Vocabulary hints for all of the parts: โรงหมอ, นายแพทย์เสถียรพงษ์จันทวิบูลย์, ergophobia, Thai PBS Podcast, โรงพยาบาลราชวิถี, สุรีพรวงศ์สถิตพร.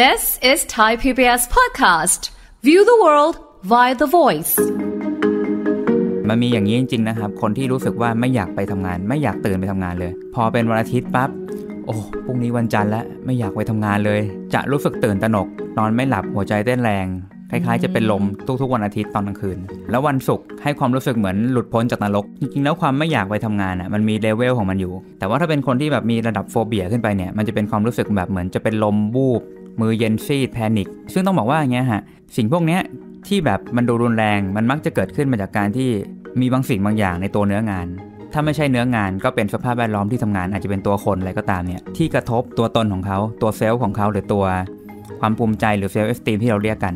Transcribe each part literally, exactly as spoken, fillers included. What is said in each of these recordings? This is Thai พี บี เอส Podcast. View the world via the voice. มันมีอย่างนี้จริงๆนะครับคนที่รู้สึกว่าไม่อยากไปทำงานไม่อยากตื่นไปทำงานเลยพอเป็นวันอาทิตย์ปั๊บโอ้พรุ่งนี้วันจันทร์แล้วไม่อยากไปทำงานเลยจะรู้สึกตื่นตระหนกนอนไม่หลับหัวใจเต้นแรงคล้ายๆจะเป็นลมทุกๆวันอาทิตย์ตอนกลางคืนแล้ววันศุกร์ให้ความรู้สึกเหมือนหลุดพ้นจากนรกจริงๆแล้วความไม่อยากไปทำงานอ่ะมันมีเลเวลของมันอยู่แต่ว่าถ้าเป็นคนที่แบบมีระดับโฟเบียขึ้นไปเนี่ยมันจะเป็นความรู้สึกแบบเหมือนจะเป็นลมวูบมือเย็นซีดแพนิคซึ่งต้องบอกว่าอย่างเงี้ยฮะสิ่งพวกเนี้ยที่แบบมันดูรุนแรงมันมักจะเกิดขึ้นมาจากการที่มีบางสิ่งบางอย่างในตัวเนื้องานถ้าไม่ใช่เนื้องานก็เป็นสภาพแวดล้อมที่ทำงานอาจจะเป็นตัวคนอะไรก็ตามเนี่ยที่กระทบตัวตนของเขาตัวเซลล์ของเขาหรือตัวความภูมิใจหรือเซลล์เอสตีมที่เราเรียกกัน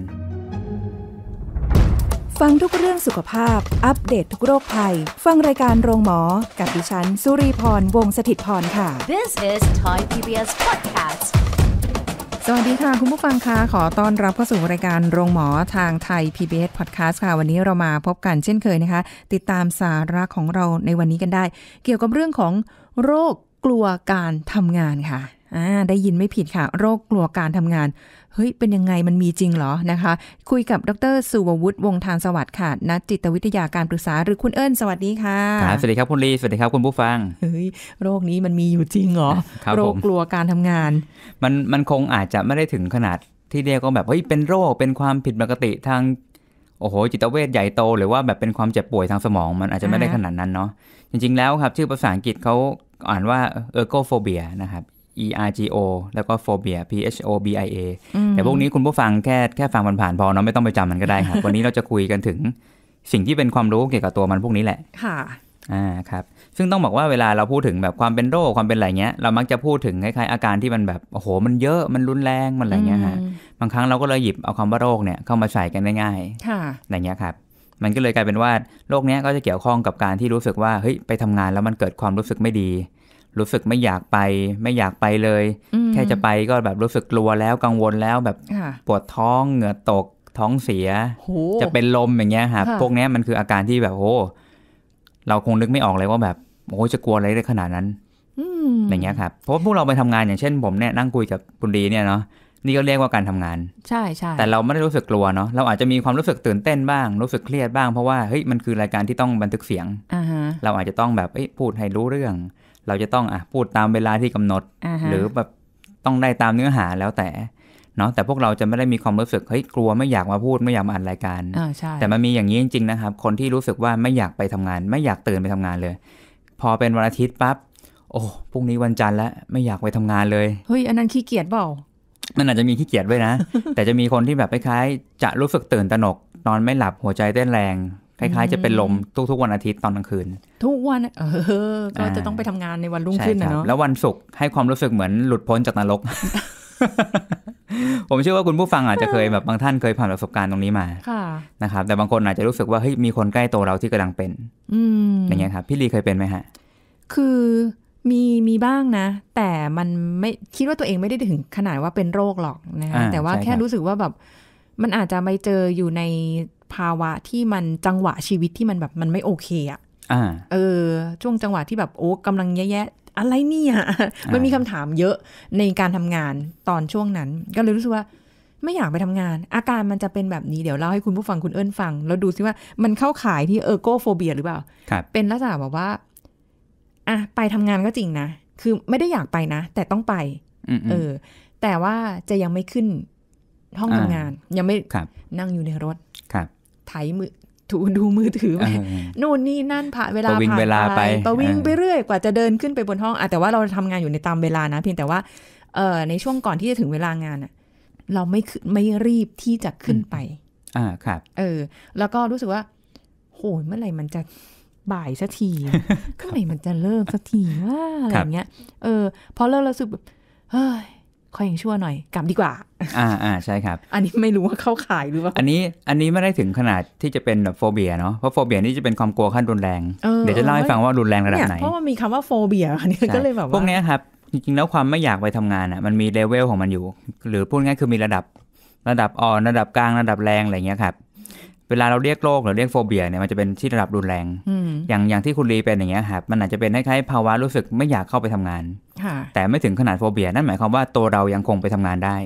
ฟังทุกเรื่องสุขภาพอัปเดต ท, ทุกโรคภัยฟังรายการโรงหมอกับดิฉันสุรีพรวงศ์สถิตพรค่ะ This is Thai พี บี เอส Podcastสวัสดีค่ะคุณผู้ฟังคะขอต้อนรับเข้าสู่รายการโรงหมอทางไทย พี บี เอส Podcast ค่ะวันนี้เรามาพบกันเช่นเคยนะคะติดตามสาระของเราในวันนี้กันได้เกี่ยวกับเรื่องของโรคกลัวการทำงานค่ะอ่าได้ยินไม่ผิดค่ะโรคกลัวการทำงานเฮ้ยเป็นยังไงมันมีจริงเหรอนะคะคุยกับดร.สุววุฒิ วงศ์ทางสวัสดิ์ค่ะนักจิตวิทยาการปรึกษาหรือคุณเอิญสวัสดีค่ะสวัสดีครับคุณลีสวัสดีครับคุณผู้ฟังเฮ้ยโรคนี้มันมีอยู่จริงเหรอโรคกลัวการทำงานมันมันคงอาจจะไม่ได้ถึงขนาดที่เรียกว่าแบบเฮ้ยเป็นโรคเป็นความผิดปกติทางโอ้โหจิตเวชใหญ่โตหรือว่าแบบเป็นความเจ็บป่วยทางสมองมันอาจจะไม่ได้ขนาดนั้นเนาะจริงๆแล้วครับชื่อภาษาอังกฤษเขาอ่านว่า ergophobia นะครับอี อาร์ จี โอ แล้วก็ phobia พี เอช โอ บี ไอ เอ แต่พวกนี้คุณผู้ฟังแค่แค่ฟังผ่านๆพอเนาะไม่ต้องไปจำมันก็ได้ครับ วันนี้เราจะคุยกันถึงสิ่งที่เป็นความรู้เกี่ยวกับตัวมันพวกนี้แหละค่ะอ่าครับซึ่งต้องบอกว่าเวลาเราพูดถึงแบบความเป็นโรคความเป็นอะไรเงี้ยเรามักจะพูดถึงคล้ายๆอาการที่มันแบบโอ้โหมันเยอะมันรุนแรงมันอะไรเงี้ยฮะบางครั้งเราก็เลยหยิบเอาคำว่าโรคเนี่ยเข้ามาใส่กันง่ายๆค่ะอะไรเงี้ยครับมันก็เลยกลายเป็นว่าโรคเนี้ยก็จะเกี่ยวข้องกับการที่รู้สึกว่าเฮ้ยไปทำงานแล้วมันเกิดความรู้สึกไม่ดีรู้สึกไม่อยากไปไม่อยากไปเลยแค่จะไปก็แบบรู้สึกกลัวแล้วกังวลแล้วแบบปวดท้องเหงื่อตกท้องเสียจะเป็นลมอย่างเงี้ยครับพวกนี้มันคืออาการที่แบบโอ้เราคงนึกไม่ออกเลยว่าแบบโอ้จะกลัวอะไรได้ขนาดนั้นอย่างเงี้ยครับเพราะพวกเราไปทำงานอย่างเช่นผมเนี่ยนั่งคุยกับคุณดีเนี่ยเนาะนี่ก็เรียกว่าการทำงานใช่ใช่แต่เราไม่ได้รู้สึกกลัวเนาะเราอาจจะมีความรู้สึกตื่นเต้นบ้างรู้สึกเครียดบ้างเพราะว่าเฮ้ยมันคือรายการที่ต้องบันทึกเสียงเราอาจจะต้องแบบพูดให้รู้เรื่องเราจะต้องอ่ะพูดตามเวลาที่กำหนด uh-huh. หรือแบบต้องได้ตามเนื้อหาแล้วแต่เนาะแต่พวกเราจะไม่ได้มีความรู้สึกเฮ้ยกลัวไม่อยากมาพูดไม่อยากมาอ่านรายการ uh, แต่มันมีอย่างนี้จริงๆนะครับคนที่รู้สึกว่าไม่อยากไปทำงานไม่อยากตื่นไปทำงานเลยพอเป็นวันอาทิตย์ปั๊บโอ้พรุ่งนี้วันจันทร์แล้วไม่อยากไปทำงานเลยเฮ้ย อันนั้นขี้เกียจเปล่ามันอาจจะมีขี้เกียจด้วยนะ แต่จะมีคนที่แบบคล้ายๆจะรู้สึกตื่นตระหนกนอนไม่หลับหัวใจเต้นแรงคล้ายๆจะเป็นลมทุกๆวันอาทิตย์ตอนกลางคืนทุกวันเออก็จะต้องไปทำงานในวันรุ่งขึ้นนะเนาะแล้ววันศุกร์ให้ความรู้สึกเหมือนหลุดพ้นจากนรก ผมเชื่อว่าคุณผู้ฟังอาจจะเคยแบบบางท่านเคยผ่านประสบการณ์ตรงนี้มานะครับแต่บางคนอาจจะรู้สึกว่าเฮ้ยมีคนใกล้ตัวเราที่กำลังเป็นอย่างเงี้ยครับพี่ลีเคยเป็นไหมฮะคือมีมีบ้างนะแต่มันไม่คิดว่าตัวเองไม่ได้ถึงขนาดว่าเป็นโรคหรอกนะแต่ว่าแค่รู้สึกว่าแบบมันอาจจะไปเจออยู่ในภาวะที่มันจังหวะชีวิตที่มันแบบมันไม่โอเคอ่ะเออช่วงจังหวะที่แบบโอ้กำลังแย่ๆอะไรเนี่ยมันมีคำถามเยอะในการทำงานตอนช่วงนั้นก็เลยรู้สึกว่าไม่อยากไปทำงานอาการมันจะเป็นแบบนี้เดี๋ยวเล่าให้คุณผู้ฟังคุณเอิญฟังแล้วดูซิว่ามันเข้าข่ายที่เออโกโฟเบียหรือเปล่าเป็นลักษณะแบบว่าอ่ะไปทำงานก็จริงนะคือไม่ได้อยากไปนะแต่ต้องไปเออแต่ว่าจะยังไม่ขึ้นห้องทำงานยังไม่นั่งอยู่ในรถไถมือถูดูมือถือไปนู่นนี่นั่นผ่านเวลาผ่านไปประวิ่งไปเรื่อยกว่าจะเดินขึ้นไปบนห้องอ่ะแต่ว่าเราทำงานอยู่ในตามเวลานะเพียงแต่ว่าเอ่อในช่วงก่อนที่จะถึงเวลางานอ่ะเราไม่ไม่รีบที่จะขึ้นไปอ่าครับเออแล้วก็รู้สึกว่าโหยเมื่อไหร่มันจะบ่ายสักทีเมื่อไหร่มันจะเลิกสักทีว่าอะไรอย่างเงี้ยเออพอเลิกเราสึกแบบเฮ้ยค่อยยังชั่วหน่อยกลับดีกว่าอ่าอ่าใช่ครับอันนี้ไม่รู้ว่าเข้าข่ายหรือเปล่าอันนี้อันนี้ไม่ได้ถึงขนาดที่จะเป็นแบบโฟเบียเนาะเพราะโฟเบียนี่จะเป็นความกลัวขั้นรุนแรงเดี๋ยวจะเล่าให้ฟังว่ารุนแรงระดับไหนเพราะว่ามีคำว่าโฟเบียอันนี้ก็เลยแบบว่าพวกนี้ครับจริงๆแล้วความไม่อยากไปทำงานอ่ะมันมีเลเวลของมันอยู่หรือพูดง่ายคือมีระดับระดับอ่อนระดับกลางระดับแรงอะไรเงี้ยครับ เวลาเราเรียกโรคหรือเรียกโฟเบียเนี่ยมันจะเป็นที่ระดับรุนแรงอย่างอย่างที่คุณลีเป็นอย่างเงี้ยครับมันอาจจะเป็นคล้ายๆภาวะรู้สึกไม่อยากเข้าไปทำงานแต่ไม่ถึงขนาดโฟเบียนั่นหมายความว่าตัวเรายังคงไปทำงานได้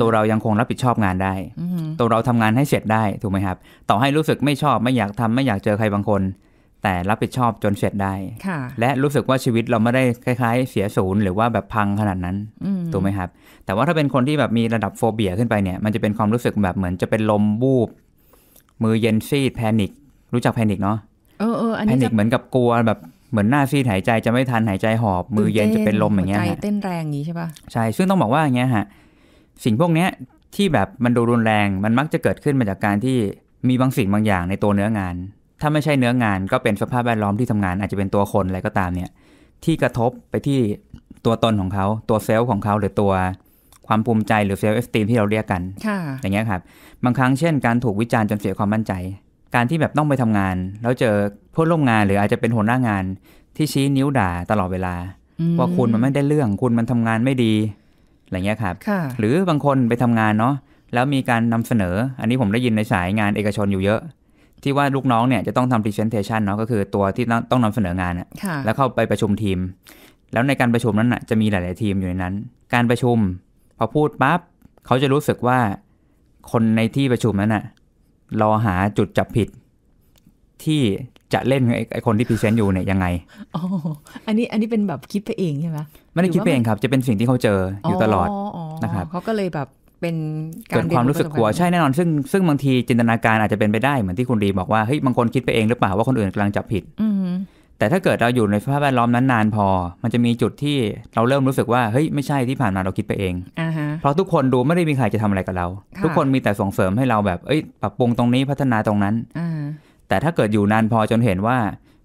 ตัวเรายังคงรับผิดชอบงานได้ตัวเราทำงานให้เสร็จได้ถูกไหมครับต่อให้รู้สึกไม่ชอบไม่อยากทำไม่อยากเจอใครบางคนแต่รับผิดชอบจนเสร็จได้และรู้สึกว่าชีวิตเราไม่ได้คล้ายๆเสียศูนย์หรือว่าแบบพังขนาดนั้นถูกไหมครับแต่ว่าถ้าเป็นคนที่แบบมีระดับโฟเบียขึ้นไปเนี่ยมันจะเป็นความรู้สึกแบบเหมือนจะเป็นลมบูบมือเย็นซีดแพนิครู้จักแพนิคเนาะเออเออแพนิคเหมือนกับกลัวแบบเหมือนหน้าซีดหายใจจะไม่ทันหายใจหอบมือเย็นจะเป็นลมอย่างเงี้ยฮะเต้นแรงอย่างนี้ใช่ป่ะใช่ซึ่งต้องบอกว่าอย่างเงี้ยฮะสิ่งพวกเนี้ยที่แบบมันดูรุนแรงมันมักจะเกิดขึ้นมาจากการที่มีบางสิ่งบางอย่างในตัวเนื้องานถ้าไม่ใช่เนื้องานก็เป็นสภาพแวดล้อมที่ทำงานอาจจะเป็นตัวคนอะไรก็ตามเนี่ยที่กระทบไปที่ตัวตนของเขาตัวเซลล์ของเขาหรือตัวความภูมิใจหรือเซลฟ์เอสติมที่เราเรียกกันอย่างเงี้ยครับบางครั้งเช่นการถูกวิจารณ์จนเสียความมั่นใจการที่แบบต้องไปทำงานแล้วเจอเพื่อนร่วมงานหรืออาจจะเป็นหัวหน้างานที่ชี้นิ้วด่าตลอดเวลาว่าคุณมันไม่ได้เรื่องคุณมันทำงานไม่ดีอะไรเงี้ยครับหรือบางคนไปทำงานเนาะแล้วมีการนำเสนออันนี้ผมได้ยินในสายงานเอกชนอยู่เยอะที่ว่าลูกน้องเนี่ยจะต้องทำ presentation เนาะก็คือตัวที่ต้องนำเสนองานแล้วเข้าไปประชุมทีมแล้วในการประชุมนั้นจะมีหลายๆทีมอยู่ในนั้นการประชุมพอพูดปั๊บเขาจะรู้สึกว่าคนในที่ประชุมนั้นน่ะรอหาจุดจับผิดที่จะเล่นไอ้คนที่พรีเซนต์อยู่เนี่ยยังไงอ๋ออันนี้อันนี้เป็นแบบคิดไปเองใช่ไหมไม่ได้คิดไปเองครับจะเป็นสิ่งที่เขาเจออยู่ตลอดนะครับเขาก็เลยแบบเป็นเกิดความรู้สึกกลัวใช่แน่นอนซึ่งซึ่งบางทีจินตนาการอาจจะเป็นไปได้เหมือนที่คุณดีบอกว่าเฮ้ยบางคนคิดไปเองหรือเปล่าว่าคนอื่นกำลังจับผิดแต่ถ้าเกิดเราอยู่ในสภาพแวดล้อมนั้นนานพอมันจะมีจุดที่เราเริ่มรู้สึกว่าเฮ้ยไม่ใช่ที่ผ่านมาเราคิดไปเอง uh-huh. เพราะทุกคนดูไม่ได้มีใครจะทำอะไรกับเรา uh-huh. ทุกคนมีแต่ส่งเสริมให้เราแบบเอ้ยปรับปรุงตรงนี้พัฒนาตรงนั้น uh-huh. แต่ถ้าเกิดอยู่นานพอจนเห็นว่า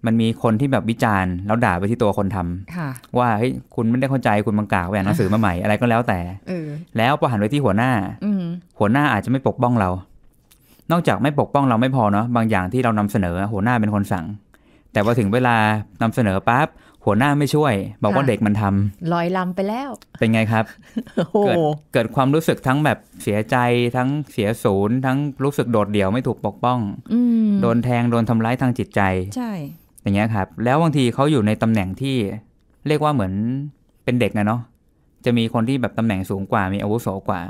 มันมีคนที่แบบวิจารณ์แล้วด่าไปที่ตัวคนทำ uh-huh. ว่าเฮ้ยคุณไม่ได้เข้าใจคุณบังกาแหวนหนังสือมาใหม่อะไรก็แล้วแต่ uh-huh. แล้วพอหันไปที่หัวหน้า uh-huh. หัวหน้าอาจจะไม่ปกป้องเรานอกจากไม่ปกป้องเราไม่พอเนาะบางอย่างที่เรานำเสนอหัวหน้าเป็นคนสั่งแต่พอถึงเวลานำเสนอปั๊บหัวหน้าไม่ช่วยบอกว่าเด็กมันทำลอยลำไปแล้วเป็นไงครับ เกิดเกิดความรู้สึกทั้งแบบเสียใจทั้งเสียศูนย์ทั้งรู้สึกโดดเดี่ยวไม่ถูกปกป้องอโดนแทงโดนทำร้ายทางจิตใจใช่อย่างเงี้ยครับแล้วบางทีเขาอยู่ในตำแหน่งที่เรียกว่าเหมือนเป็นเด็กนะเนาะจะมีคนที่แบบตำแหน่งสูงกว่ามีอาวุโสกว่า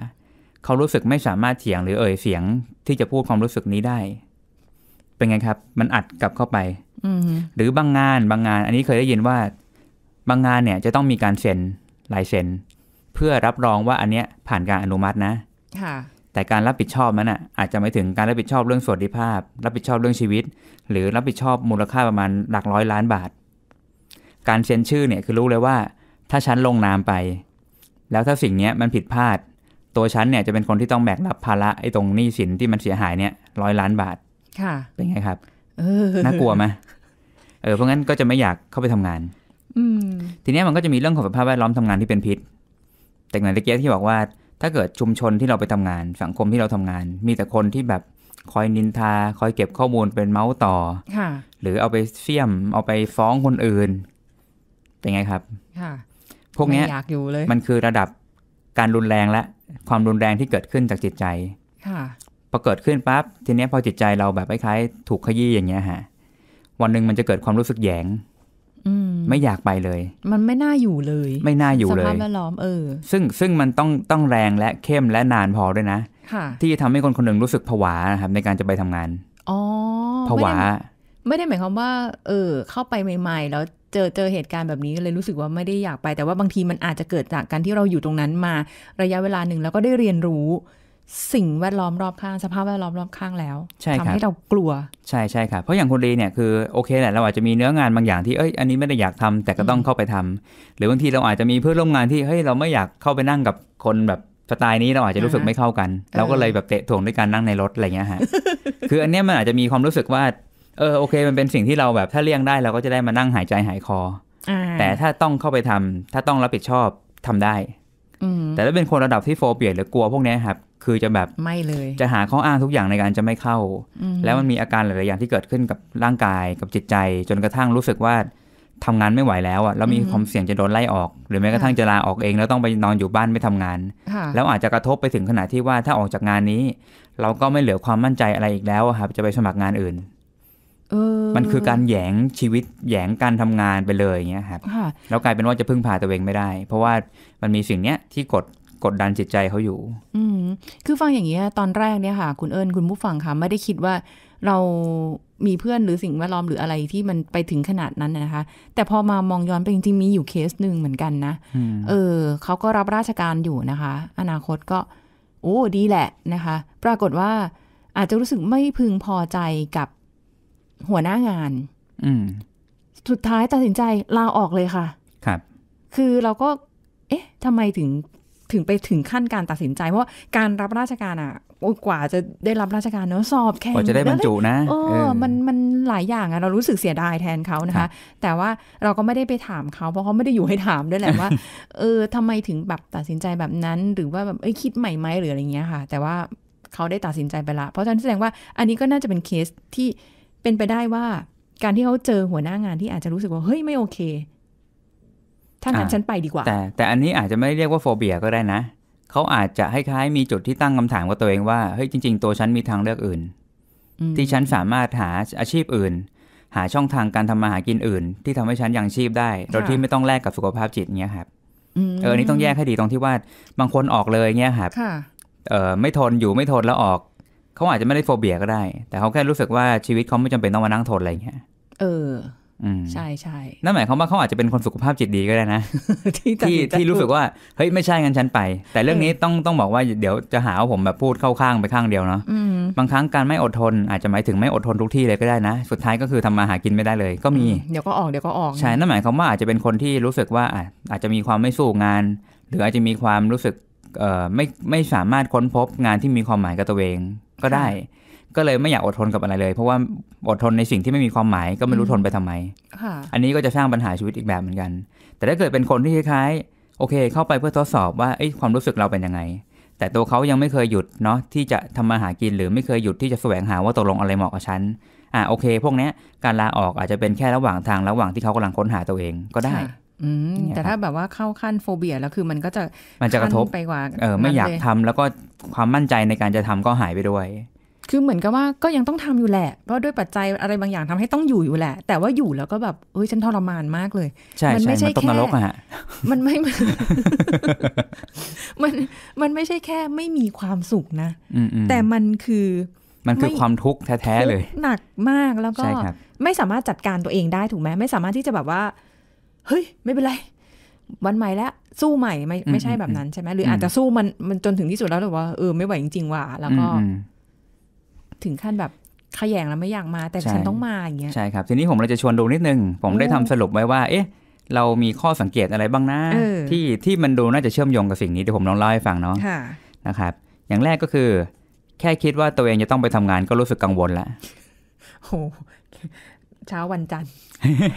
เขารู้สึกไม่สามารถเถียงหรือเอ่ยเสียงที่จะพูดความรู้สึกนี้ได้เป็นไงครับมันอัดกลับเข้าไปหรือบางงานบางงานอันนี้เคยได้ยินว่าบางงานเนี่ยจะต้องมีการเซ็นลายเซ็นเพื่อรับรองว่าอันเนี้ยผ่านการอนุมัตินะแต่การรับผิดชอบนั้นอ่ะอาจจะไม่ถึงการรับผิดชอบเรื่องสวัสดิภาพรับผิดชอบเรื่องชีวิตหรือรับผิดชอบมูลค่าประมาณหลักร้อยล้านบาทการเซ็นชื่อเนี่ยคือรู้เลยว่าถ้าฉันลงนามไปแล้วถ้าสิ่งเนี้ยมันผิดพลาดตัวฉันเนี่ยจะเป็นคนที่ต้องแบกรับภาระไอ้ตรงหนี้สินที่มันเสียหายเนี่ยร้อยล้านบาทเป็นไงครับน่ากลัวไหมเออเพราะงั้นก็จะไม่อยากเข้าไปทำงานอืทีนี้มันก็จะมีเรื่องของสภาพแวดล้อมทำงานที่เป็นพิษแต่ไหนตะเกียบที่บอกว่าถ้าเกิดชุมชนที่เราไปทำงานสังคมที่เราทำงานมีแต่คนที่แบบคอยนินทาคอยเก็บข้อมูลเป็นเมาส์ต่อค่ะหรือเอาไปเสี่ยมเอาไปฟ้องคนอื่นเป็นไงครับค่ะพวกนี้อยากอยู่เลยมันคือระดับการรุนแรงและความรุนแรงที่เกิดขึ้นจากจิตใจค่ะพอเกิดขึ้นปั๊บทีนี้พอจิตใจเราแบบคล้ายๆถูกขยี้อย่างเงี้ยฮะวันหนึ่งมันจะเกิดความรู้สึกแยงอืมไม่อยากไปเลยมันไม่น่าอยู่เลยไม่น่าอยู่เลยสภาพแวดล้อมเออซึ่งซึ่งมันต้องต้องแรงและเข้มและนานพอด้วยนะที่ทำให้คนคนหนึ่งรู้สึกผวานะครับในการจะไปทำงานอ๋อผวาไม่ได้หมายความว่าเออเข้าไปใหม่ๆแล้วเจอเจอเหตุการณ์แบบนี้เลยรู้สึกว่าไม่ได้อยากไปแต่ว่าบางทีมันอาจจะเกิดจากการที่เราอยู่ตรงนั้นมาระยะเวลาหนึ่งแล้วก็ได้เรียนรู้สิ่งแวดล้อมรอบข้างสภาพแวดล้อมรอบข้างแล้วทำให้เรากลัวใช่ใช่ครับเพราะอย่างคนดีเนี่ยคือโอเคแหละเราอาจจะมีเนื้องานบางอย่างที่เอ้ยอันนี้ไม่ได้อยากทำแต่ก็ต้องเข้าไปทำหรือบางทีเราอาจจะมีเพื่อนร่วมงานที่เฮ้ยเราไม่อยากเข้าไปนั่งกับคนแบบสไตล์นี้เราอาจจะรู้สึกไม่เข้ากันเราก็เลยแบบเตะถ่วงด้วยการนั่งในรถอะไรเงี้ยฮะคืออันเนี้ยมันอาจจะมีความรู้สึกว่าเออโอเคมันเป็นสิ่งที่เราแบบถ้าเลี่ยงได้เราก็จะได้มานั่งหายใจหายคอแต่ถ้าต้องเข้าไปทำถ้าต้องรับผิดชอบทำได้แต่ถ้าเป็นคนระดับที่โฟเบียหรือกลัวพวกนี้ครับคือจะแบบไม่เลยจะหาข้ออ้างทุกอย่างในการจะไม่เข้าแล้วมันมีอาการหลายๆอย่างที่เกิดขึ้นกับร่างกายกับจิตใจจนกระทั่งรู้สึกว่า ทำงานไม่ไหวแล้วอ่ะแล้วมีความเสี่ยงจะโดนไล่ออกหรือแม้กระทั่งจะลาออกเองแล้วต้องไปนอนอยู่บ้านไม่ทำงานแล้วอาจจะกระทบไปถึงขนาดที่ว่าถ้าออกจากงานนี้เราก็ไม่เหลือความมั่นใจอะไรอีกแล้วครับจะไปสมัครงานอื่นมันคือการแหยงชีวิตแหยงการทำงานไปเลยอย่างเงี้ยครับแล้วกลายเป็นว่าจะพึ่งพาตัวเองไม่ได้เพราะว่ามันมีสิ่งเนี้ยที่กดกดดันจิตใจเขาอยู่อืมคือฟังอย่างเงี้ยตอนแรกเนี่ยค่ะคุณเอิญคุณผู้ฟังค่ะไม่ได้คิดว่าเรามีเพื่อนหรือสิ่งแวดล้อมหรืออะไรที่มันไปถึงขนาดนั้นนะคะแต่พอมามองย้อนไปจริงๆมีอยู่เคสหนึ่งเหมือนกันนะเออเขาก็รับราชการอยู่นะคะอนาคตก็โอ้ดีแหละนะคะปรากฏว่าอาจจะรู้สึกไม่พึงพอใจกับหัวหน้างานสุดท้ายตัดสินใจลาออกเลยค่ะครับคือเราก็เอ๊ะทำไมถึงถึงไปถึงขั้นการตัดสินใจเพราะการรับราชการอ่ะกว่าจะได้รับราชการเนอะสอบแข่งกว่าจะได้บรรจุนะเออมันมันหลายอย่างอะเรารู้สึกเสียดายแทนเขานะคะแต่ว่าเราก็ไม่ได้ไปถามเขาเพราะเขาไม่ได้อยู่ให้ถามด้วยแหละว่าเออทำไมถึงแบบตัดสินใจแบบนั้นหรือว่าแบบเอ้ยคิดใหม่ไหมหรืออะไรเงี้ยค่ะแต่ว่าเขาได้ตัดสินใจไปละเพราะฉะนั้นแสดงว่าอันนี้ก็น่าจะเป็นเคสที่เป็นไปได้ว่าการที่เขาเจอหัวหน้างานที่อาจจะรู้สึกว่าเฮ้ยไม่โอเคถ้างั้นฉันไปดีกว่าแต่แต่อันนี้อาจจะไม่เรียกว่าโฟเบียก็ได้นะเขาอาจจะคล้ายๆมีจุดที่ตั้งคำถามกับตัวเองว่าเฮ้ยจริงๆตัวฉันมีทางเลือกอื่นที่ฉันสามารถหาอาชีพอื่นหาช่องทางการทำมาหากินอื่นที่ทำให้ฉันยังชีพได้โดยที่ไม่ต้องแลกกับสุขภาพจิตเงี้ยครับเออนี่ต้องแยกให้ดีตรงที่ว่าบางคนออกเลยเงี้ยครับเออไม่ทนอยู่ไม่ทนแล้วออกเขาอาจจะไม่ได้โฟเบียก็ได้แต่เขาแค่รู้สึกว่าชีวิตเขาไม่จำเป็นต้องมานั่งทนอะไรเงี้ยเออใช่ใช่นั่นหมายความว่าเขาอาจจะเป็นคนสุขภาพจิตดีก็ได้นะที่ที่รู้สึกว่าเฮ้ยไม่ใช่งั้นฉันไปแต่เรื่องนี้ต้องต้องบอกว่าเดี๋ยวจะหาว่าผมแบบพูดเข้าข้างไปข้างเดียวเนาะบางครั้งการไม่อดทนอาจจะหมายถึงไม่อดทนทุกที่เลยก็ได้นะสุดท้ายก็คือทำมาหากินไม่ได้เลยก็มีเดี๋ยวก็ออกเดี๋ยวก็ออกใช่นั่นหมายความว่าอาจจะเป็นคนที่รู้สึกว่าอาจจะมีความไม่สู้งานหรืออาจจะมีความรู้สึกเอ่อไม่ไม่สามารถค้นพบงานที่มีความหมายกับตัวเองก็ได้ก็เลยไม่อยากอดทนกับอะไรเลยเพราะว่าอดทนในสิ่งที่ไม่มีความหมายก็ไม่รู้ทนไปทำไมอันนี้ก็จะสร้างปัญหาชีวิตอีกแบบเหมือนกันแต่ถ้าเกิดเป็นคนที่คล้ายๆโอเคเข้าไปเพื่อทดสอบว่าความรู้สึกเราเป็นยังไงแต่ตัวเขายังไม่เคยหยุดเนาะที่จะทำมาหากินหรือไม่เคยหยุดที่จะแสวงหาว่าตกลงอะไรเหมาะกับฉันอ่ะโอเคพวกนี้การลาออกอาจจะเป็นแค่ระหว่างทางระหว่างที่เขากำลังค้นหาตัวเองก็ได้แต่ถ้าแบบว่าเข้าขั้นโฟเบียแล้วคือมันก็จะมันจะกระทบไปกว่าเออไม่อยากทำแล้วก็ความมั่นใจในการจะทำก็หายไปด้วยคือเหมือนกับว่าก็ยังต้องทำอยู่แหละเพราะด้วยปัจจัยอะไรบางอย่างทำให้ต้องอยู่อยู่แหละแต่ว่าอยู่แล้วก็แบบเอ้ยฉันทรมานมากเลยมันไม่ใช่แค่มันไม่มันมันไม่ใช่แค่ไม่มีความสุขนะแต่มันคือมันคือความทุกข์แท้ๆเลยหนักมากแล้วก็ไม่สามารถจัดการตัวเองได้ถูกไหมไม่สามารถที่จะแบบว่าเฮ้ยไม่เป็นไรวันใหม่แล้วสู้ใหม่ไม่ไม่ใช่แบบนั้นใช่ไหมหรืออาจจะสู้มันมันจนถึงที่สุดแล้วหรือว่าเออไม่ไหวจริงๆว่ะแล้วก็ถึงขั้นแบบขยงแล้วไม่อยากมาแต่ฉันต้องมาอย่างเงี้ยใช่ครับทีนี้ผมเราจะชวนดูนิดนึงผมได้ทำสรุปไว้ว่าเอ๊ะเรามีข้อสังเกตอะไรบ้างนะที่ที่มันดูน่าจะเชื่อมโยงกับสิ่งนี้เดี๋ยวผมลองเล่าให้ฟังเนาะนะครับอย่างแรกก็คือแค่คิดว่าตัวเองจะต้องไปทำงานก็รู้สึกกังวลละโอ้เช้าวันจันทร์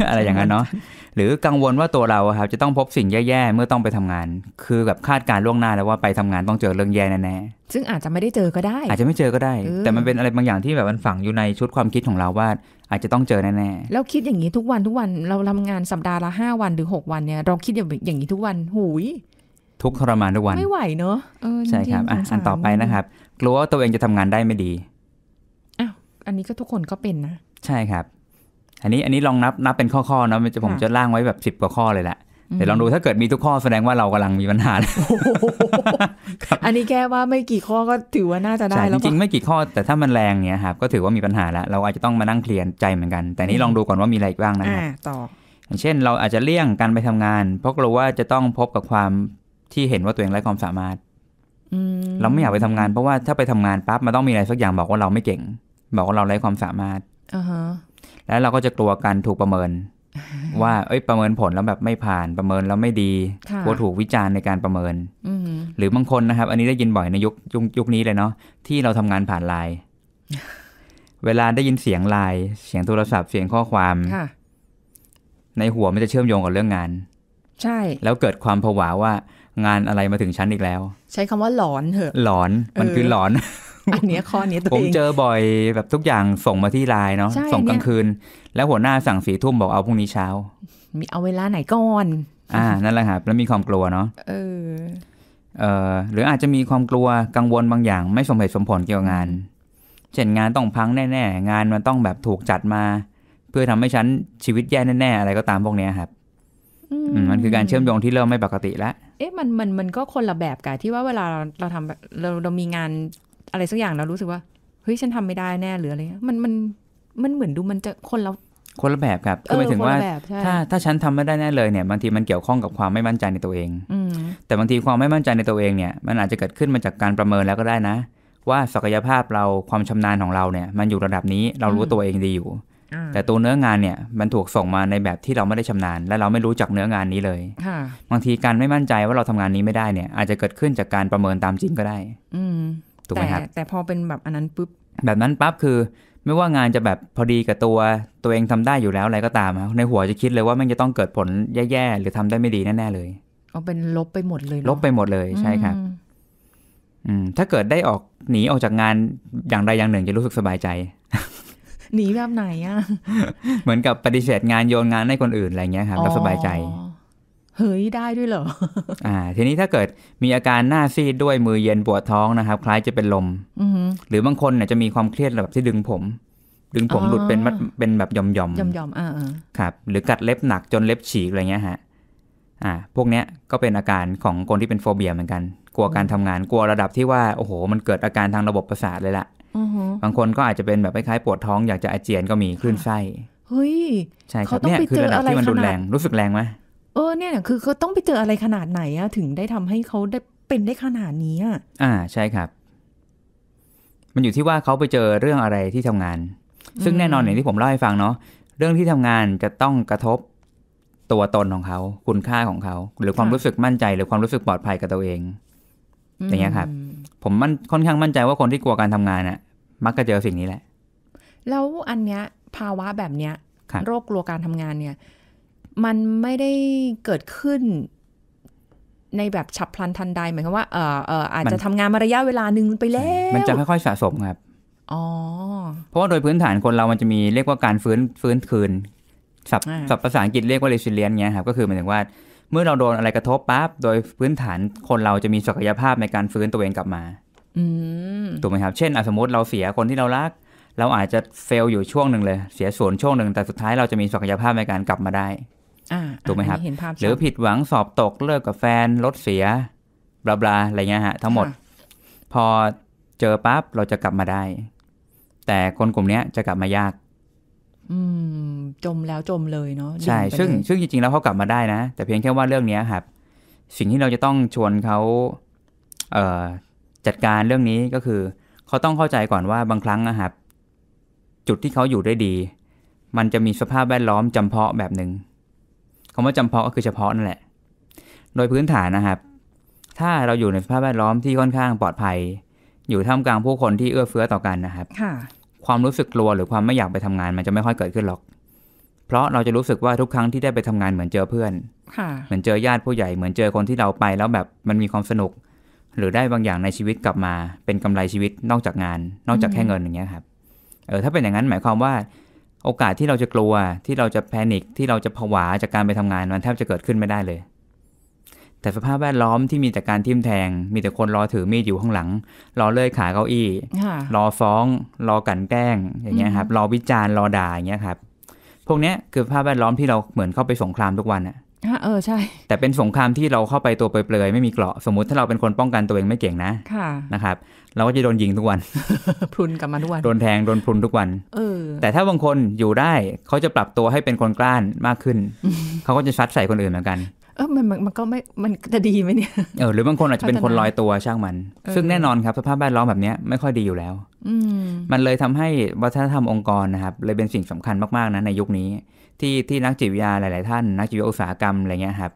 อะไรอย่างนั้นเนาะหรือกังวลว่าตัวเราครับจะต้องพบสิ่งแย่ๆเมื่อต้องไปทำงานคือแบบคาดการล่วงหน้าแล้วว่าไปทำงานต้องเจอเรื่องแย่แน่ๆซึ่งอาจจะไม่ได้เจอก็ได้อาจจะไม่เจอก็ได้แต่มันเป็นอะไรบางอย่างที่แบบมันฝังอยู่ในชุดความคิดของเราว่าอาจจะต้องเจอแน่ๆแล้วคิดอย่างนี้ทุกวันทุกวันเราทำงานสัปดาห์ละห้าวันหรือหกวันเนี่ยเราคิดอย่างนี้ทุกวันหูยทุกทรมานทุกวันไม่ไหวเนอะใช่ครับอันต่อไปนะครับกลัวว่าตัวเองจะทำงานได้ไม่ดีอ้าวอันนี้ก็ทุกคนก็เป็นนะใช่ครับอันนี้อันนี้ลองนับนับเป็นข้อๆนะผมจะล่างไว้แบบสิบกว่าข้อเลยแหละเดี๋ยวลองดูถ้าเกิดมีทุกข้อแสดงว่าเรากำลังมีปัญหาอันนี้แค่ว่าไม่กี่ข้อก็ถือว่าน่าจะได้แล้วจริงๆไม่กี่ข้อแต่ถ้ามันแรงเนี้ยครับก็ถือว่ามีปัญหาแล้วเราอาจจะต้องมานั่งเคลียร์ใจเหมือนกันแต่นี้ลองดูก่อนว่ามีอะไรอีกบ้างนะครับต่ออย่างเช่นเราอาจจะเลี่ยงการไปทำงานเพราะกลัวว่าจะต้องพบกับความที่เห็นว่าตัวเองไร้ความสามารถเราไม่อยากไปทำงานเพราะว่าถ้าไปทำงานปั๊บมันต้องมีอะไรสักอย่างบอกว่าเราไม่เก่งบอกว่าเราไร้ความสามารถแล้วเราก็จะกลัวการถูกประเมินว่าเอ้ยประเมินผลแล้วแบบไม่ผ่านประเมินแล้วไม่ดีกลัวถูกวิจารณ์ในการประเมินหรือบางคนนะครับอันนี้ได้ยินบ่อยในยุคยุคนี้เลยเนาะที่เราทำงานผ่านไลน์เวลาได้ยินเสียงไลน์เสียงโทรศัพท์เสียงข้อความในหัวมันจะเชื่อมโยงกับเรื่องงานใช่แล้วเกิดความผวาว่างานอะไรมาถึงฉันอีกแล้วใช้คำว่าหลอนเถอะหลอนมันคือหลอนอันนี้ข้อนี้ตัวเองผมเจอบ่อยแบบทุกอย่างส่งมาที่ไลน์เนาะส่งกลางคืนแล้วหัวหน้าสั่งสี่ทุ่มบอกเอาพรุ่งนี้เช้า มีเอาเวลาไหนก่อนอ่านั่นแหละครับแล้วมีความกลัวเนาะเออเอ่อหรืออาจจะมีความกลัวกังวลบางอย่างไม่สมเหตุสมผลเกี่ยวกับงานเช่นงานต้องพังแน่ๆงานมันต้องแบบถูกจัดมาเพื่อทำให้ฉันชีวิตแย่แน่ๆอะไรก็ตามพวกนี้ครับมันคือการเชื่อมโยงที่เริ่มไม่ปกติแล้วเอ๊ะมันมันมันก็คนละแบบกันที่ว่าเวลาเราทำเราเรามีงานอะไรสักอย่างเรารู้สึกว่าเฮ้ยฉันทำไม่ได้แน่หรืออะไรมันมันมันเหมือนดูมันจะคนเราคนละแบบครับคือหมายถึงว่าถ้าถ้าฉันทำไม่ได้แน่เลยเนี่ยบางทีมันเกี่ยวข้องกับความไม่มั่นใจในตัวเองแต่บางทีความไม่มั่นใจในตัวเองเนี่ยมันอาจจะเกิดขึ้นมาจากการประเมินแล้วก็ได้นะว่าศักยภาพเราความชำนาญของเราเนี่ยมันอยู่ระดับนี้เรารู้ตัวเองดีอยู่แต่ตัวเนื้องานเนี่ยมันถูกส่งมาในแบบที่เราไม่ได้ชำนาญและเราไม่รู้จักเนื้องานนี้เลยบางทีการไม่มั่นใจว่าเราทำงานนี้ไม่ได้เนี่ยอาจจะเกิดขึ้นจากการประเมินตามจริงก็ได้ถูกไหมครับแต่พอเป็นแบบอันนั้นปุ๊บแบบนั้นปั๊บคือไม่ว่างานจะแบบพอดีกับตัวตัวเองทำได้อยู่แล้วอะไรก็ตามในหัวจะคิดเลยว่ามันจะต้องเกิดผลแย่ๆหรือทำได้ไม่ดีแน่ๆเลยเอาเป็นลบไปหมดเลยลบไปหมดเลยใช่ครับถ้าเกิดได้ออกหนีออกจากงานอย่างใดอย่างหนึ่งจะรู้สึกสบายใจหนีแบบไหนอ่ะเหมือนกับปฏิเสธงานโยนงานให้คนอื่นอะไรเงี้ยครับเราสบายใจเฮ้ยได้ด้วยเหรออ่าทีนี้ถ้าเกิดมีอาการหน้าซีดด้วยมือเย็นปวดท้องนะครับคล้ายจะเป็นลมหรือบางคนเนี่ยจะมีความเครียดแบบที่ดึงผมดึงผมหลุดเป็นมัดเป็นแบบย่อมย่อมย่อมอ่าครับหรือกัดเล็บหนักจนเล็บฉีกอะไรเงี้ยฮะอ่าพวกเนี้ยก็เป็นอาการของคนที่เป็นโฟเบียเหมือนกันกลัวการทำงานกลัวระดับที่ว่าโอ้โหมันเกิดอาการทางระบบประสาทเลยละบางคนก็อาจจะเป็นแบบคล้ายๆปวดท้องอยากจะอาเจียนก็มีคลื่นไส้เฮ้ยใช่ครับเนี่ยคือระดับที่มันรุนแรงรู้สึกแรงไหมเออเนี่ยคือเขาต้องไปเจออะไรขนาดไหนอะถึงได้ทำให้เขาได้เป็นได้ขนาดนี้อะอ่าใช่ครับมันอยู่ที่ว่าเขาไปเจอเรื่องอะไรที่ทำงานซึ่งแน่นอนอย่างที่ผมเล่าให้ฟังเนาะเรื่องที่ทำงานจะต้องกระทบตัวตนของเขาคุณค่าของเขาหรือความรู้สึกมั่นใจหรือความรู้สึกปลอดภัยกับตัวเองอย่างเงี้ยครับผมมันค่อนข้างมั่นใจว่าคนที่กลัวการทำงานอะมักจะเจอสิ่งนี้แหละแล้วอันเนี้ยภาวะแบบเนี้ยโรคกลัวการทำงานเนี่ยมันไม่ได้เกิดขึ้นในแบบฉับพลันทันใดหมายความว่าเออเอออาจจะทำงานมาระยะเวลาหนึ่งไปแล้วมันจะค่อยๆสะสมครับอ๋อเพราะว่าโดยพื้นฐานคนเรามันจะมีเรียกว่าการฟื้นฟื้นคืนศัพท์ศัพท์ภาษาอังกฤษเรียกว่า resilience เงี้ยครับก็คือหมายถึงว่าเมื่อเราโดนอะไรกระทบปั๊บโดยพื้นฐานคนเราจะมีศักยภาพในการฟื้นตัวเองกลับมาถูกไหมครับเช่นสมมติเราเสียคนที่เรารักเราอาจจะเฟลอยู่ช่วงหนึ่งเลยเสียส่วนช่วงหนึ่งแต่สุดท้ายเราจะมีศักยภาพในการกลับมาได้ถูกไหมครับหรือผิดหวังสอบตกเลิกกับแฟนรถเสียบลาบลาอะไรเงี้ยฮะทั้งหมดพอเจอปั๊บเราจะกลับมาได้แต่คนกลุ่มนี้จะกลับมายากจมแล้วจมเลยเนาะใช่ซึ่งซึ่งจริงๆแล้วเขากลับมาได้นะแต่เพียงแค่ว่าเรื่องนี้ครับสิ่งที่เราจะต้องชวนเขาเอ่อจัดการเรื่องนี้ก็คือเขาต้องเข้าใจก่อนว่าบางครั้งนะครับจุดที่เขาอยู่ได้ดีมันจะมีสภาพแวดล้อมจำเพาะแบบหนึ่งคำว่าจำเพาะก็คือเฉพาะนั่นแหละโดยพื้นฐานนะครับถ้าเราอยู่ในสภาพแวดล้อมที่ค่อนข้างปลอดภัยอยู่ท่ามกลางผู้คนที่เอื้อเฟื้อต่อกันนะครับความรู้สึกกลัวหรือความไม่อยากไปทำงานมันจะไม่ค่อยเกิดขึ้นหรอกเพราะเราจะรู้สึกว่าทุกครั้งที่ได้ไปทำงานเหมือนเจอเพื่อนเหมือนเจอญาติผู้ใหญ่เหมือนเจอคนที่เราไปแล้วแบบมันมีความสนุกหรือได้บางอย่างในชีวิตกลับมาเป็นกำไรชีวิตนอกจากงานนอกจากแค่เงินอย่างเงี้ยครับเออถ้าเป็นอย่างนั้นหมายความว่าโอกาสที่เราจะกลัวที่เราจะแพนิคที่เราจะผวาจากการไปทำงานมันแทบจะเกิดขึ้นไม่ได้เลยแต่สภาพแวดล้อมที่มีแต่การทิ่มแทงมีแต่คนรอถือมีดอยู่ข้างหลังรอเลื่อยขาเก้าอี้รอฟ้องรอกันแกล้งอย่างเงี้ยครับรอวิจารณ์รอด่าอย่างเงี้ยครับพวกเนี้ยคือภาพแวดล้อมที่เราเหมือนเข้าไปสงครามทุกวันอะเออใช่แต่เป็นสงครามที่เราเข้าไปตัวเปลือยๆไม่มีเกราะสมมุติถ้าเราเป็นคนป้องกันตัวเองไม่เก่งนะนะครับเราก็จะโดนยิงทุกวันพลุนกลับมาทุกวันโดนแทงโดนพลุนทุกวันเออแต่ถ้าบางคนอยู่ได้เขาจะปรับตัวให้เป็นคนกล้ามากขึ้นเขาก็จะซัดใส่คนอื่นเหมือนกันเออมันมันก็ไม่มันจะดีไหมเนี่ยเออหรือบางคนอาจจะเป็นคนลอยตัวช่างมันซึ่งแน่นอนครับสภาพแวดล้อมแบบนี้ไม่ค่อยดีอยู่แล้วอืมันเลยทำให้วัฒนธรรมองค์กรนะครับเลยเป็นสิ่งสำคัญมากๆนะในยุคนี้ที่ที่นักจิตวิทยาหลายๆท่านนักจิตวิทยาอุตสาหกรรมอะไรเงี้ยครับ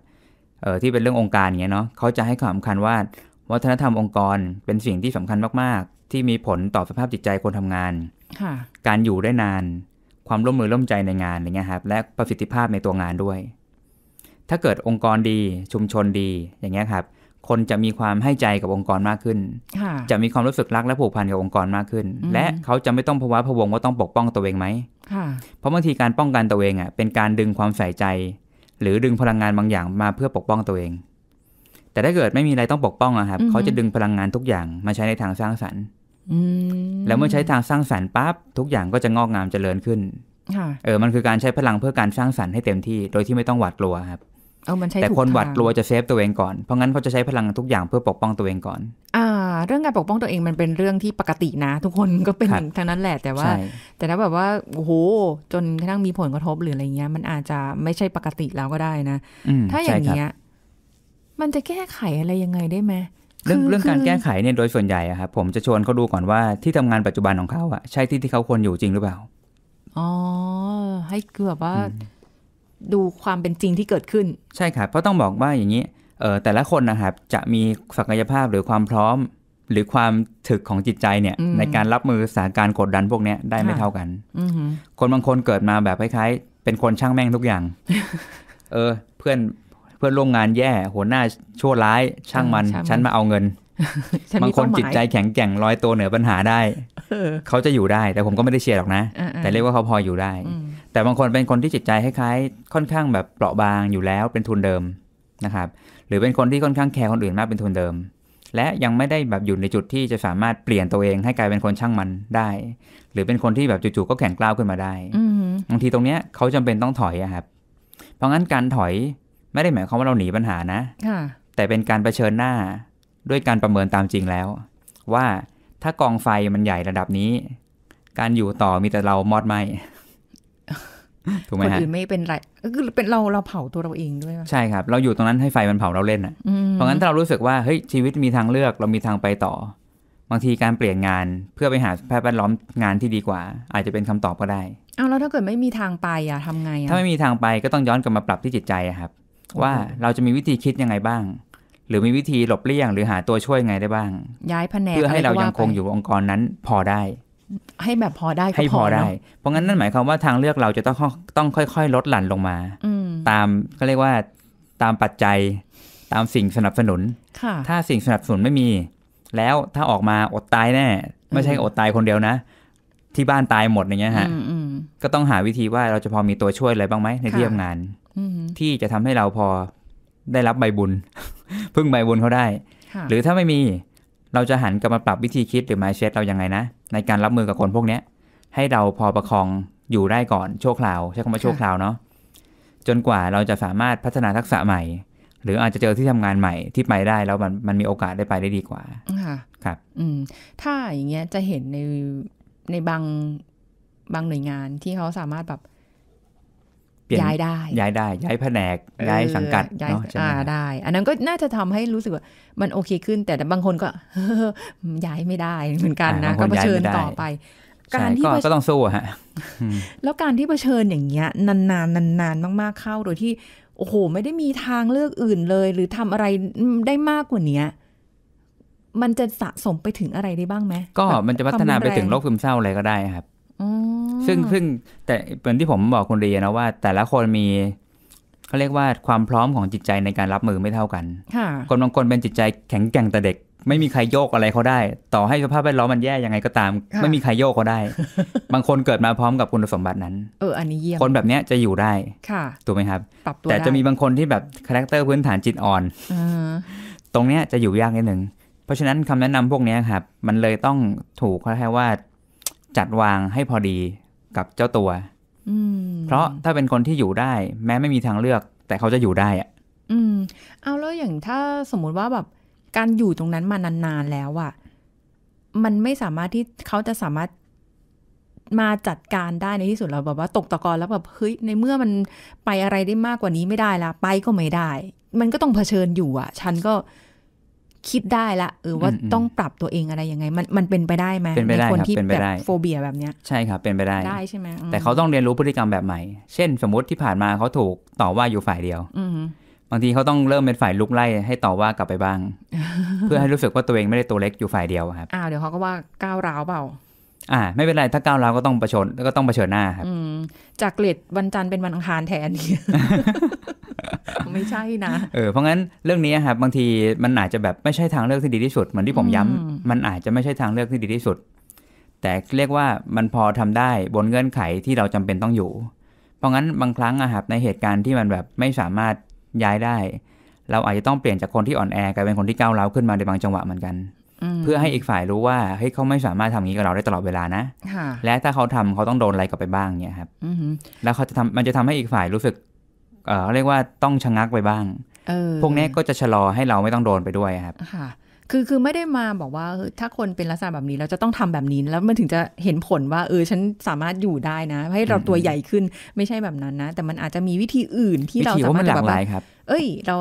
เออที่เป็นเรื่ององค์การอย่างเงี้ยเนาะเขาจะให้ความสำคัญว่าวัฒนธรรมองค์กรเป็นสิ่งที่สำคัญมากๆที่มีผลต่อสภาพจิตใจคนทำงานค่ะการอยู่ได้นานความร่วมมือร่วมใจในงานอะไรเงี้ยครับและประสิทธิภาพในตัวงานด้วยถ้าเกิดองค์กรดีชุมชนดีอย่างเงี้ยครับคนจะมีความให้ใจกับองค์กรมากขึ้นจะมีความรู้สึกรักและผูกพันกับองค์กรมากขึ้นและเขาจะไม่ต้องพะว้าพะวงว่าต้องปกป้องตัวเองไหมเพราะบางทีการป้องกันตัวเองอ่ะเป็นการดึงความใส่ใจ หรือดึงพลังงานบางอย่างมาเพื่อปกป้องตัวเองแต่ถ้าเกิดไม่มีอะไรต้องปกป้องอะครับเขาจะดึงพลังงานทุกอย่างมาใช้ในทางสร้างสรรค์แล้วเมื่อใช้ทางสร้างสรรค์ปั๊บทุกอย่างก็จะงอกงามเจริญขึ้นเออมันคือการใช้พลังเพื่อการสร้างสรรค์ให้เต็มที่โดยที่ไม่ต้องหวาดกลัวครับแต่คนหวาดกลัวจะเซฟตัวเองก่อนเพราะงั้นเขาจะใช้พลังทุกอย่างเพื่อปกป้องตัวเองก่อนอ่าเรื่องการปกป้องตัวเองมันเป็นเรื่องที่ปกตินะทุกคนก็เป็นทั้งนั้นแหละแต่ว่าแต่ถ้าแบบว่าโอ้โหจนกระทั่งมีผลกระทบหรืออะไรเงี้ยมันอาจจะไม่ใช่ปกติแล้วก็ได้นะถ้าอย่างเงี้ยมันจะแก้ไขอะไรยังไงได้ไหมเรื่องเรื่องการแก้ไขเนี่ยโดยส่วนใหญ่อะครับผมจะชวนเขาดูก่อนว่าที่ทำงานปัจจุบันของเขาอะใช่ที่ที่เขาควรอยู่จริงหรือเปล่าอ๋อให้เกือบว่าดูความเป็นจริงที่เกิดขึ้นใช่ครับเพราะต้องบอกว่าอย่างนี้เออแต่ละคนนะครับจะมีศักยภาพหรือความพร้อมหรือความถึกของจิตใจเนี่ยในการรับมือสถานการณ์กดดันพวกนี้ได้ไม่เท่ากันคนบางคนเกิดมาแบบคล้ายๆเป็นคนช่างแม่งทุกอย่าง เออเพื่อนเพื่อนร่วมงานแย่หัวหน้าชั่วร้ายช่างมันฉันมาเอาเงิน บางคนจิตใจแข็งแกร่งลอยตัวเหนือปัญหาได้ เขาจะอยู่ได้แต่ผมก็ไม่ได้เชียร์หรอกนะแต่เรียกว่าเขาพออยู่ได้แต่บางคนเป็นคนที่จิตใจคล้ายๆค่อนข้างแบบเปราะบางอยู่แล้วเป็นทุนเดิมนะครับหรือเป็นคนที่ค่อนข้างแคร์คนอื่นมากเป็นทุนเดิมและยังไม่ได้แบบอยู่ในจุดที่จะสามารถเปลี่ยนตัวเองให้กลายเป็นคนช่างมันได้หรือเป็นคนที่แบบจู่ๆก็แข็งกล้าวขึ้นมาได้บางทีตรงเนี้ยเขาจำเป็นต้องถอยครับเพราะงั้นการถอยไม่ได้หมายความว่าเราหนีปัญหานะแต่เป็นการเผชิญหน้าด้วยการประเมินตามจริงแล้วว่าถ้ากองไฟมันใหญ่ระดับนี้การอยู่ต่อมีแต่เรามอดไหมคนอื่นไม่เป็นไรคือเป็นเราเราเผาตัวเราเองด้วยใช่ครับเราอยู่ตรงนั้นให้ไฟมันเผาเราเล่นอ่ะเพราะงั้นถ้าเรารู้สึกว่าเฮ้ยชีวิตมีทางเลือกเรามีทางไปต่อบางทีการเปลี่ยนงานเพื่อไปหาแพทย์แวดล้อมงานที่ดีกว่าอาจจะเป็นคำตอบก็ได้เอาแล้วถ้าเกิดไม่มีทางไปอ่ะทำไงอ่ะถ้าไม่มีทางไปก็ต้องย้อนกลับมาปรับที่จิตใจครับว่าเราจะมีวิธีคิดยังไงบ้างหรือมีวิธีหลบเลี่ยงหรือหาตัวช่วยไงได้บ้างย้ายแผนกเพื่อให้เรายังคงอยู่องค์กรนั้นพอได้ให้แบบพอได้ให้พอได้เพราะงั้นนั่นหมายความว่าทางเลือกเราจะต้องต้องค่อยๆลดหลั่นลงมาตามก็เรียกว่าตามปัจจัยตามสิ่งสนับสนุนถ้าสิ่งสนับสนุนไม่มีแล้วถ้าออกมาอดตายแน่ไม่ใช่อดตายคนเดียวนะที่บ้านตายหมดอย่างเงี้ยฮะก็ต้องหาวิธีว่าเราจะพอมีตัวช่วยอะไรบ้างไหมในที่ทำงานที่จะทำให้เราพอได้รับใบบุญพึ่งใบบุญเขาได้หรือถ้าไม่มีเราจะหันกลับมาปรับวิธีคิดหรือ mindset เรายังไงนะในการรับมือกับคนพวกนี้ให้เราพอประคองอยู่ได้ก่อนชั่วคราวใช้คำว่าชั่วคราวเนาะจนกว่าเราจะสามารถพัฒนาทักษะใหม่หรืออาจจะเจอที่ทำงานใหม่ที่ไปได้แล้วมันมันมีโอกาสได้ไปได้ดีกว่าครับอืมถ้าอย่างเงี้ยจะเห็นในในบางบางหน่วยงานที่เขาสามารถแบบย้ายได้ย้ายได้ย้ายแผนกย้ายสังกัดเนาะอ่าได้อันนั้นก็น่าจะทำให้รู้สึกว่ามันโอเคขึ้นแต่บางคนก็ย้ายไม่ได้เหมือนกันนะก็เผชิญต่อไปการที่ก็ต้องสู้ฮะแล้วการที่เผชิญอย่างเงี้ยนานๆนานๆมากๆเข้าโดยที่โอ้โหไม่ได้มีทางเลือกอื่นเลยหรือทำอะไรได้มากกว่าเนี้ยมันจะสะสมไปถึงอะไรได้บ้างไหมก็มันจะพัฒนาไปถึงโรคซึมเศร้าอะไรก็ได้ครับซึ่งซึ่งแต่เป็นที่ผมบอกคุณเรียนะว่าแต่ละคนมีเขาเรียกว่าความพร้อมของจิตใจในการรับมือไม่เท่ากันคนบางคนเป็นจิตใจแข็งแกร่งแต่เด็กไม่มีใครโยกอะไรเขาได้ต่อให้สภาพแวดล้อมมันแย่ยังไงก็ตามไม่มีใครโยกเขาได้บางคนเกิดมาพร้อมกับคุณสมบัตินั้นเอออันนี้เยี่ยมคนแบบนี้จะอยู่ได้ค่ะถูกไหมครับแต่จะมีบางคนที่แบบคาแรคเตอร์พื้นฐานจิตอ่อนตรงเนี้ยจะอยู่ยากนิดนึงเพราะฉะนั้นคำแนะนำพวกนี้ครับมันเลยต้องถูกเขาให้ว่าจัดวางให้พอดีกับเจ้าตัวอืเพราะถ้าเป็นคนที่อยู่ได้แม้ไม่มีทางเลือกแต่เขาจะอยู่ได้อ่ะอืมเอาแล้วอย่างถ้าสมมุติว่าแบบการอยู่ตรงนั้นมานานๆแล้วอ่ะมันไม่สามารถที่เขาจะสามารถมาจัดการได้ในที่สุดเราแบบว่าตกตะกอนแล้วแบบเฮ้ยในเมื่อมันไปอะไรได้มากกว่านี้ไม่ได้ละไปก็ไม่ได้มันก็ต้องเผชิญอยู่อ่ะฉันก็คิดได้ละเออว่าต้องปรับตัวเองอะไรยังไงมันมันเป็นไปได้ไหมในคนที่แบบโฟเบียแบบเนี้ยใช่ครับเป็นไปได้ได้ใช่ไหมแต่เขาต้องเรียนรู้พฤติกรรมแบบใหม่เช่นสมมติที่ผ่านมาเขาถูกต่อว่าอยู่ฝ่ายเดียวบางทีเขาต้องเริ่มเป็นฝ่ายลุกไล่ให้ต่อว่ากลับไปบ้างเพื่อให้รู้สึกว่าตัวเองไม่ได้ตัวเล็กอยู่ฝ่ายเดียวครับอ้าวเดี๋ยวเขาก็ว่าก้าวร้าวเปล่าอ่าไม่เป็นไรถ้าก้าวร้าวก็ต้องเผชิญก็ต้องเผชิญหน้าครับจากเกลียดวันจันทร์เป็นวันอังคารแทนไม่ใช่นะเออเพราะงั้นเรื่องนี้ครับบางทีมันอาจจะแบบไม่ใช่ทางเลือกที่ดีที่สุดเหมือนที่ผมย้ำมันอาจจะไม่ใช่ทางเลือกที่ดีที่สุดแต่เรียกว่ามันพอทำได้บนเงื่อนไขที่เราจำเป็นต้องอยู่ เพราะงั้นบางครั้งอะครับในเหตุการณ์ที่มันแบบไม่สามารถย้ายได้เราอาจจะต้องเปลี่ยนจากคนที่อ่อนแอกลายเป็นคนที่ก้าวร้าวขึ้นมาในบางจังหวะเหมือนกันเพื่อให้อีกฝ่ายรู้ว่าเฮ้ยเขาไม่สามารถทำงี้กับเราได้ตลอดเวลานะและถ้าเขาทำเขาต้องโดนอะไรกลับไปบ้างเนี่ยครับแล้วเขาจะทำมันจะทำให้อีกฝ่ายรู้สึกเอ่อเรียกว่าต้องชะงักไปบ้างพวกนี้ก็จะชะลอให้เราไม่ต้องโดนไปด้วยครับคือคือไม่ได้มาบอกว่าถ้าคนเป็นลักษณะแบบนี้เราจะต้องทำแบบนี้แล้วมันถึงจะเห็นผลว่าเออฉันสามารถอยู่ได้นะให้เราตัวใหญ่ขึ้นไม่ใช่แบบนั้นนะแต่มันอาจจะมีวิธีอื่นที่เราสามารถแบบเอ้ยเรา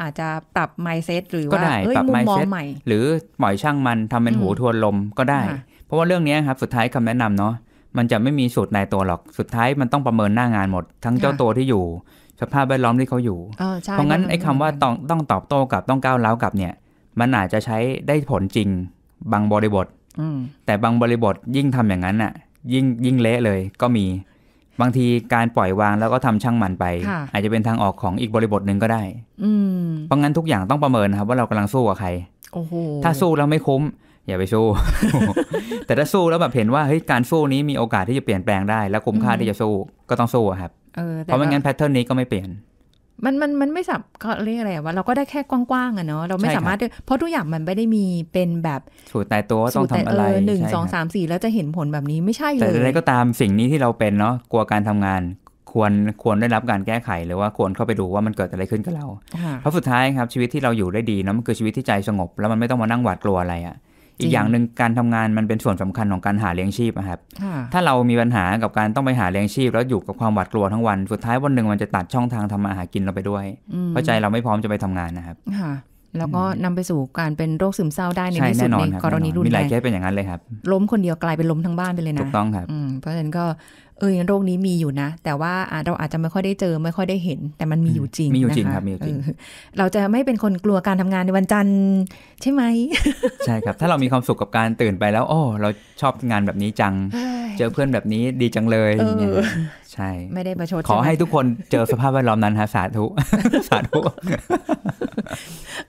อาจจะปรับ mindset หรือว่ามุมมองใหม่หรือปล่อยช่างมันทำเป็นหูทวนลมก็ได้เพราะว่าเรื่องนี้ครับสุดท้ายคำแนะนำเนาะมันจะไม่มีสูตรในตัวหรอกสุดท้ายมันต้องประเมินหน้างานหมดทั้งเจ้าตัวที่อยู่สภาพแวดล้อมที่เขาอยู่เพราะงั้นไอ้คำว่าต้องต้องตอบโต้กับต้องก้าวร้าวกับเนี่ยมันอาจจะใช้ได้ผลจริงบางบริบทแต่บางบริบทยิ่งทำอย่างนั้นอ่ะยิ่งยิ่งเละเลยก็มีบางทีการปล่อยวางแล้วก็ทำช่างมันไปอาจจะเป็นทางออกของอีกบริบทหนึ่งก็ได้เพราะงั้นทุกอย่างต้องประเมินครับว่าเรากำลังสู้กับใครถ้าสู้แล้วไม่คุ้มอย่าไปสู้ แต่ถ้าสู้แล้วแบบเห็นว่าเฮ้ยการสู้นี้มีโอกาสที่จะเปลี่ยนแปลงได้และคุ้มค่าที่จะสู้ก็ต้องสู้ครับเพราะไม่งั้นแพทเทิร์นนี้ก็ไม่เปลี่ยนมันมันมันไม่สับเขาเรียกอะไรว่าเราก็ได้แค่กว้างๆอะเนาะเราไม่สามารถเพราะทุกอย่างมันไม่ได้มีเป็นแบบสูตรตายตัวต้องทำอะไรหนึ่งสองสามสี่แล้วจะเห็นผลแบบนี้ไม่ใช่เลยแต่อะไรก็ตามสิ่งนี้ที่เราเป็นเนาะกลัวการทำงานควรควรได้รับการแก้ไขหรือว่าควรเข้าไปดูว่ามันเกิดอะไรขึ้นกับเราเพราะสุดท้ายครับชีวิตที่เราอยู่ได้ดีเนาะมันคือชีวิตที่ใจสงบแล้วมันไม่ต้องมานั่งหวาดกลัวอะไรอะอีกอย่างหนึ่งการทำงานมันเป็นส่วนสำคัญของการหาเลี้ยงชีพครับถ้าเรามีปัญหากับการต้องไปหาเลี้ยงชีพแล้วอยู่กับความหวาดกลัวทั้งวันสุดท้ายวันหนึ่งมันจะตัดช่องทางทำมาหากินเราไปด้วยเพราะใจเราไม่พร้อมจะไปทำงานนะครับแล้วก็นำไปสู่การเป็นโรคซึมเศร้าได้ในที่สุดในกรณีรุนแรงมีหลายเคสเป็นอย่างนั้นเลยครับล้มคนเดียวกลายเป็นล้มทั้งบ้านไปเลยนะถูกต้องครับเพราะฉะนั้นก็เออโรคนี้มีอยู่นะแต่ว่าเราอาจจะไม่ค่อยได้เจอไม่ค่อยได้เห็นแต่มันมีอยู่จริงมีอยู่จริงครับมีอยู่จริงเราจะไม่เป็นคนกลัวการทำงานในวันจันทร์ใช่ไหมใช่ครับถ้าเรามีความสุขกับการตื่นไปแล้วอ๋อเราชอบงานแบบนี้จังเจอเพื่อนแบบนี้ดีจังเลยใช่ไม่ได้ประชดขอให้ทุกคนเจอสภาพแวดล้อมนั้นฮะสาธุสาธุ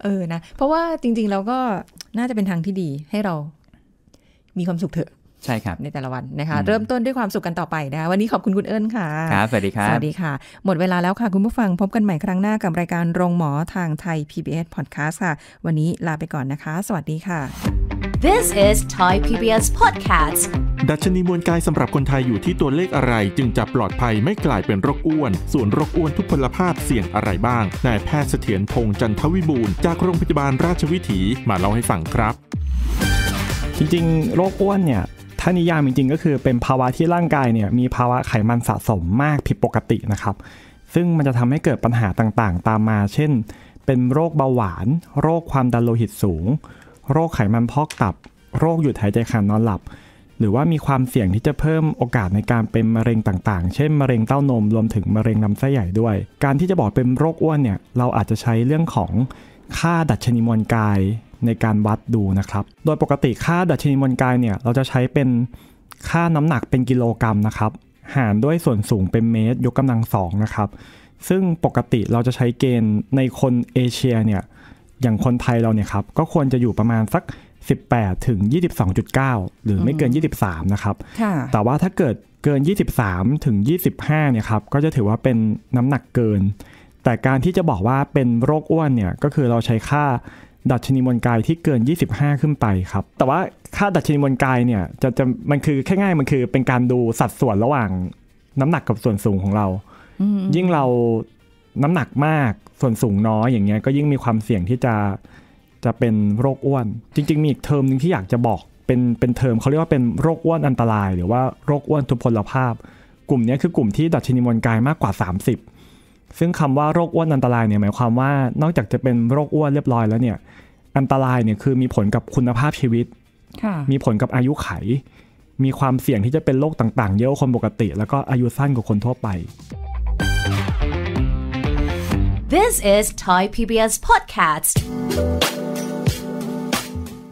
เออนะเพราะว่าจริงๆเราก็น่าจะเป็นทางที่ดีให้เรามีความสุขเถอะใช่ครับในแต่ละวันนะคะเริ่มต้นด้วยความสุขกันต่อไปนะคะวันนี้ขอบคุณคุณเอิญค่ะครับสวัสดีครับสวัสดีค่ะหมดเวลาแล้วค่ะคุณผู้ฟังพบกันใหม่ครั้งหน้ากับรายการโรงหมอทางไทย พี บี เอส Podcast ค่ะวันนี้ลาไปก่อนนะคะสวัสดีค่ะ This is Thai พี บี เอส Podcast ดัชนีมวลกายสำหรับคนไทยอยู่ที่ตัวเลขอะไรจึงจะปลอดภัยไม่กลายเป็นโรคอ้วนส่วนโรคอ้วนทุพพลภาพเสี่ยงอะไรบ้างนายแพทย์เสถียรพงษ์จันทวิบูลย์จากโรงพยาบาลราชวิถีมาเล่าให้ฟังครับจริงๆโรคอ้วนเนี่ยถ้านิยามจริงๆก็คือเป็นภาวะที่ร่างกายเนี่ยมีภาวะไขมันสะสมมากผิดปกตินะครับซึ่งมันจะทำให้เกิดปัญหาต่างๆตามมาเช่นเป็นโรคเบาหวานโรคความดันโลหิตสูงโรคไขมันพอกตับโรคหยุดหายใจขาดนอนหลับหรือว่ามีความเสี่ยงที่จะเพิ่มโอกาสในการเป็นมะเร็งต่างๆเช่นมะเร็งเต้านมรวมถึงมะเร็งลำไส้ใหญ่ด้วยการที่จะบอกเป็นโรคอ้วนเนี่ยเราอาจจะใช้เรื่องของค่าดัชนีมวลกายในการวัดดูนะครับโดยปกติค่าดัชนีมวลกายเนี่ยเราจะใช้เป็นค่าน้ำหนักเป็นกิโลกรัมนะครับหารด้วยส่วนสูงเป็นเมตรยกกำลังสองนะครับซึ่งปกติเราจะใช้เกณฑ์ในคนเอเชียเนี่ยอย่างคนไทยเราเนี่ยครับก็ควรจะอยู่ประมาณสักสิบแปดถึงยี่สิบสองจุดเก้า หรือไม่เกินยี่สิบสามนะครับแต่ว่าถ้าเกิดเกินยี่สิบสามถึงยี่สิบห้าเนี่ยครับก็จะถือว่าเป็นน้ำหนักเกินแต่การที่จะบอกว่าเป็นโรคอ้วนเนี่ยก็คือเราใช้ค่าดัชนีมวลกายที่เกินยี่สิบห้าขึ้นไปครับแต่ว่าค่าดัชนีมวลกายเนี่ยจะจะมันคือแค่ง่ายมันคือเป็นการดูสัดส่วนระหว่างน้ำหนักกับส่วนสูงของเรายิ่งเราน้ำหนักมากส่วนสูงน้อยอย่างเงี้ยก็ยิ่งมีความเสี่ยงที่จะจะเป็นโรคอ้วนจริงๆมีอีกเทอมหนึ่งที่อยากจะบอกเป็นเป็นเทอมเขาเรียกว่าเป็นโรคอ้วนอันตรายหรือว่าโรคอ้วนทุพพลภาพกลุ่มนี้คือกลุ่มที่ดัชนีมวลกายมากกว่าสามสิบซึ่งคำว่าโรคอ้วนอันตรายเนี่ยหมายความว่านอกจากจะเป็นโรคอ้วนเรียบร้อยแล้วเนี่ยอันตรายเนี่ยคือมีผลกับคุณภาพชีวิตมีผลกับอายุไขมีความเสี่ยงที่จะเป็นโรคต่างๆเยอะคนปกติแล้วก็อายุสั้นกว่าคนทั่วไป This is Thai พี บี เอส Podcast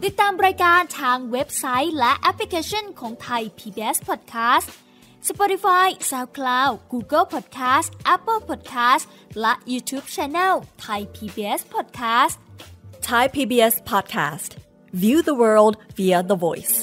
ติดตามรายการทางเว็บไซต์และแอปพลิเคชันของ Thai พี บี เอส Podcast Spotify, SoundCloud, Google Podcast, Apple Podcast และ YouTube Channel Thai พี บี เอส Podcast Thai พี บี เอS Podcast View the world via the voice